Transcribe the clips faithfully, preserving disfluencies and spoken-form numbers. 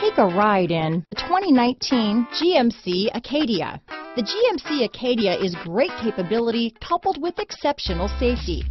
Take a ride in the twenty nineteen G M C Acadia. The G M C Acadia is great capability coupled with exceptional safety,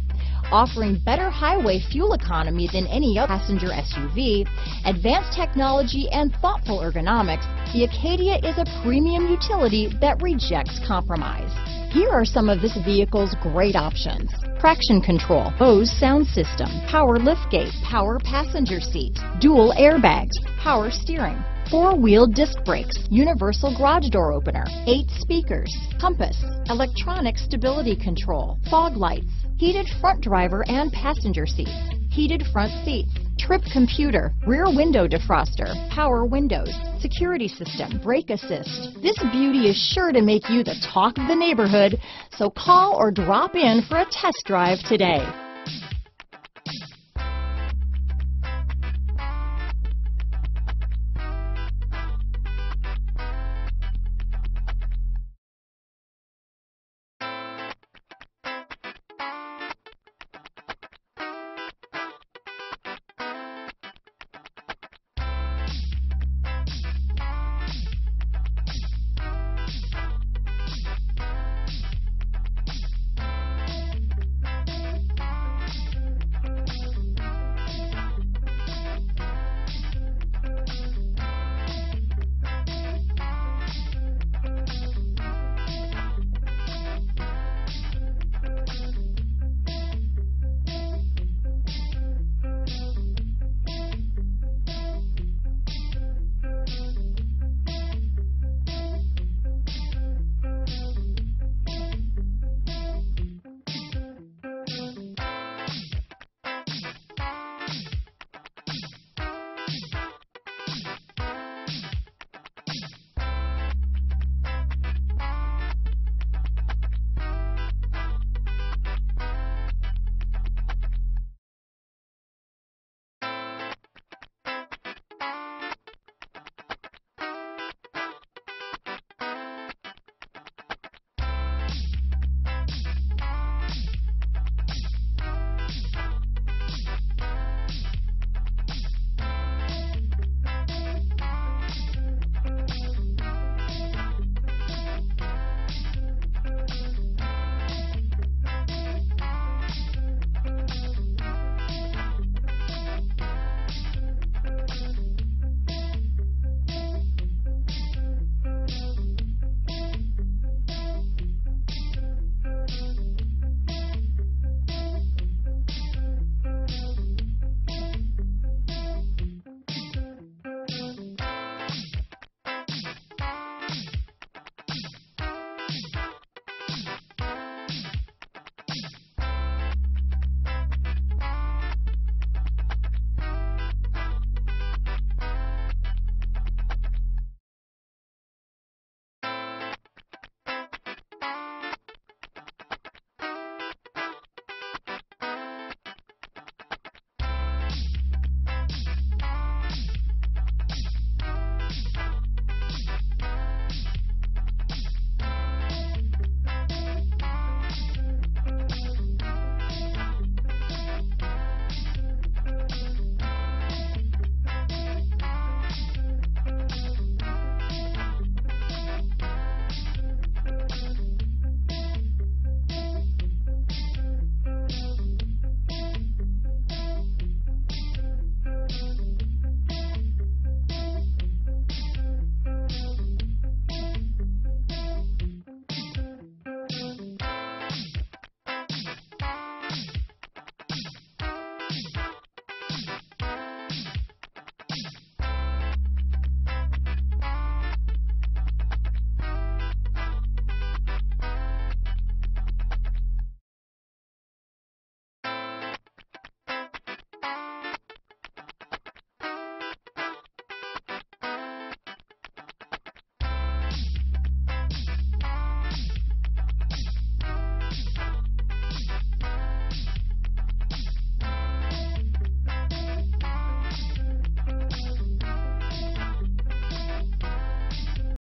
offering better highway fuel economy than any other passenger S U V, advanced technology, and thoughtful ergonomics. The Acadia is a premium utility that rejects compromise. Here are some of this vehicle's great options: traction control, Bose sound system, power liftgate, power passenger seat, dual airbags, power steering, four-wheel disc brakes, universal garage door opener, eight speakers, compass, electronic stability control, fog lights, heated front driver and passenger seats, heated front seats, trip computer, rear window defroster, power windows, security system, brake assist. This beauty is sure to make you the talk of the neighborhood, so call or drop in for a test drive today.